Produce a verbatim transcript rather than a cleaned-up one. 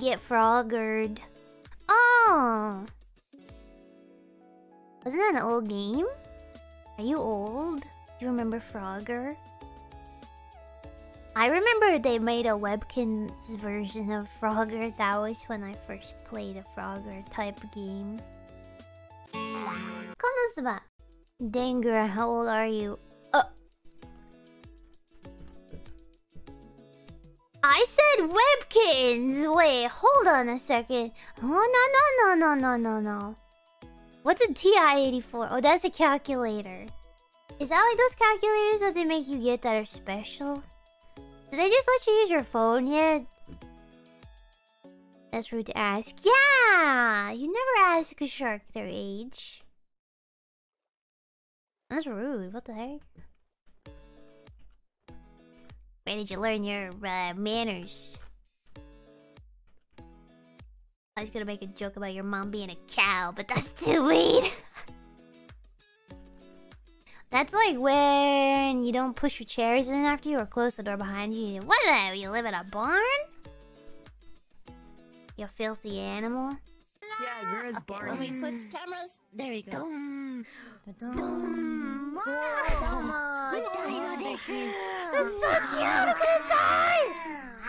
get froggered. Oh! Wasn't that an old game? Are you old? Do you remember Frogger? I remember they made a Webkinz version of Frogger. That was when I first played a Frogger type game. Konnichiwa! Dangura, how old are you? Uh, I said Webkinz! Wait, hold on a second. Oh, no, no, no, no, no, no, no. What's a T I eighty-four? Oh, that's a calculator. Is that like those calculators that they make you get that are special? Did they just let you use your phone yet? That's rude to ask. Yeah! You never ask a shark their age. That's rude. What the heck? Where did you learn your uh, manners? I was gonna make a joke about your mom being a cow, but that's too late. That's like when you don't push your chairs in after you or close the door behind you. What the hell? You live in a barn? You filthy animal. Yeah, where is barn? When we switch cameras, there we go. Dum, dum, dum. Wow. Oh my God. That's so cute! I'm gonna die!